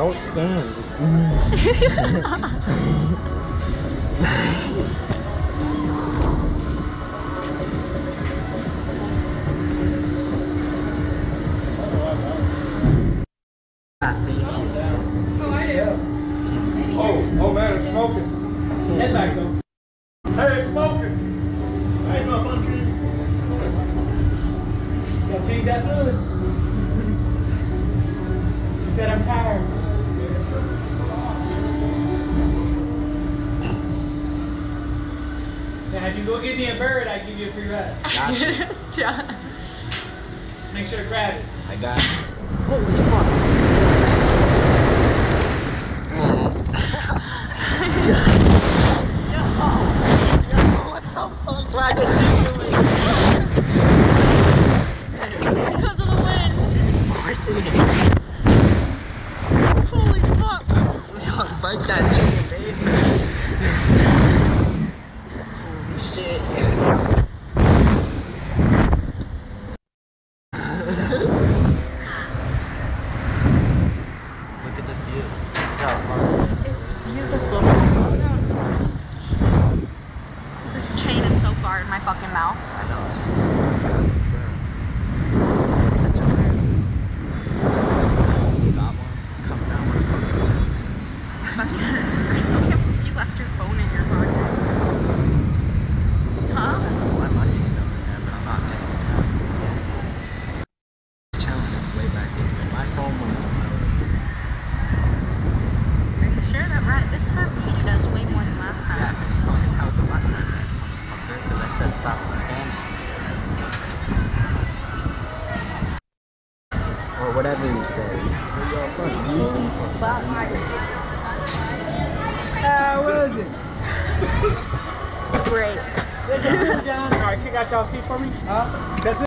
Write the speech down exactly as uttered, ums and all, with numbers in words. Don't stand. Oh, I do. Oh, oh man, it's smoking. Head back though. Hey, it's smoking. I ain't no function. Yo, change that food. She said, I'm tired. Now, if you go get me a bird, I give you a free ride. Got you. John. Just make sure to grab it. I got it. Holy fuck. Yo, yo, what the fuck? Why did you do it? Because of the wind. Of course it is. Bite that chicken, babe. Holy shit. Look at the view. It's beautiful. This chain is so far in my fucking mouth. I know. I still can't believe you left your phone in your car. Huh? I don't know why my money's still in there, but I'm not taking it out. This challenge is way back in there. My phone won't go out. Are you sure that right? This time you hated us way more than last time. Yeah, because fucking held the button on that motherfucker because I said stop the scamming. Or whatever you said. Well, Uh, what is it? Great. Alright, kick out y'all's feet for me. Huh? That's it.